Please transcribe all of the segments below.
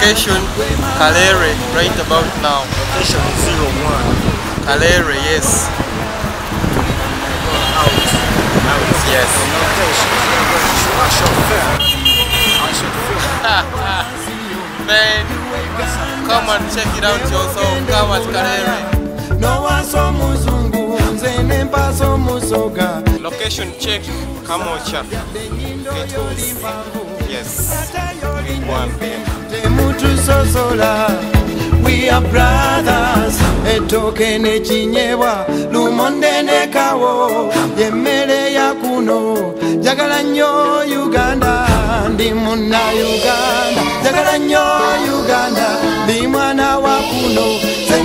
Location, Kalere, right about now. Location 01. Kalere, yes. Yes. Man, come and check it out yourself. Come at Kalere. No one so muzungu. Location check, Kamocha. Get home. Yes. We are brothers. Etoke ne chinyewa, lumonde ne kawo, yemere yakuno, jagala nyo Uganda, ndi muna Uganda, jagala nyo Uganda, ndi mwana wakuno,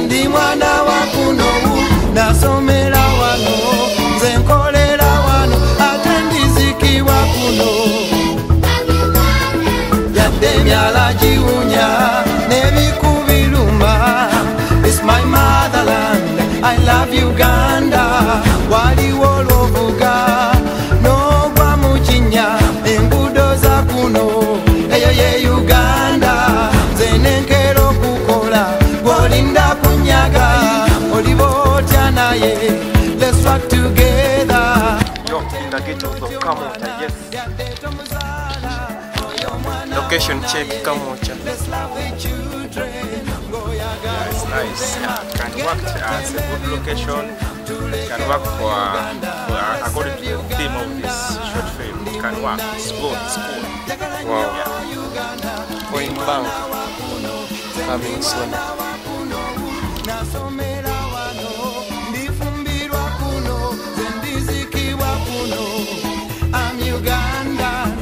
ndi mwana wakuno, nasomera wano, nze nkolera wano, atendiziki wakuno. It's my motherland. I love Uganda. Wali wolovuga no bamuchinya engudo za kuno. Eyo ye Uganda zenenkero kukola golinda kunyaga olivotya naye. Let's work together. Yo, in the ghettos of Kamocha, yes. Location check, Kamocha. Yeah, it's nice. It can work as a good location. It can work for according to the theme of this short film. It can work. It's good. It's cool. Wow. Yeah. Going back. Coming soon. I'm Ugandan.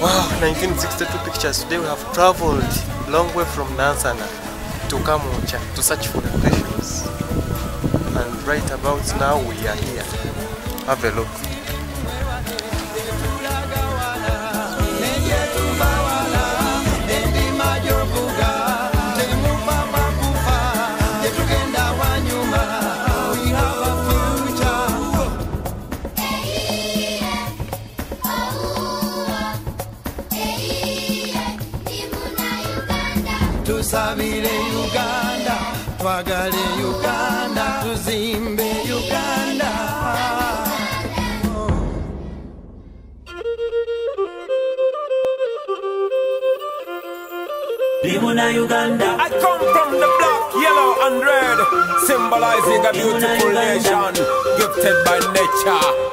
Wow, 1962 pictures. Today we have traveled a long way from Nansana to Kamocha to search for locations. And right about now we are here. Have a look. Tusabire Uganda, twagale Uganda, tuzimbe Uganda. Bimuna Uganda. I come from the black, yellow and red, symbolizing a beautiful nation gifted by nature.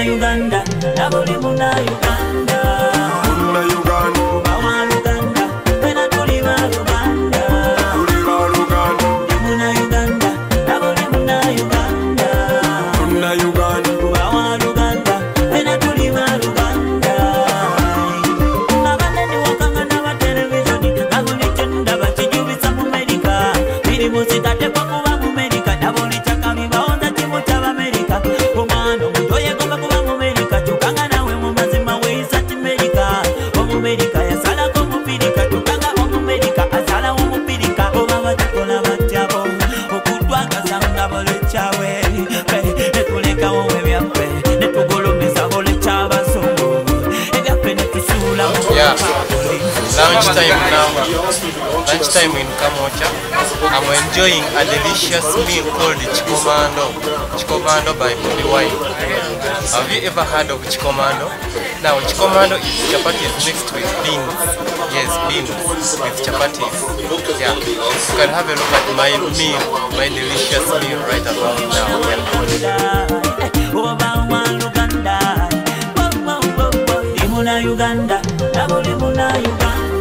Uganda, Naboli Muna Uganda, Muna Uganda, Bawa Uganda, Benatoliva Uganda, Uriba Uganda, Muna Uganda, Naboli Muna Uganda, Muna Uganda, Bawa Uganda, Benatoliva Uganda. Nabana ni wakanga na wa televisioni, Naboli chenda ba chijubi samu Amerika, Mirimusi tate papu wa Amerika, Naboli chakami baonda timu cha Amerika, Kumano. Lunchtime in Kamocha. I'm enjoying a delicious meal called Chikomando. Chikomando by Bobi Wine. Have you ever heard of Chikomando? Now Chikomando is chapatis mixed with beans. Yes, beans with chapatis. Yeah. You can have a look at my meal, my delicious meal right about now. Uganda. Yeah. I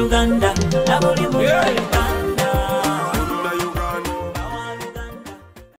Uganda.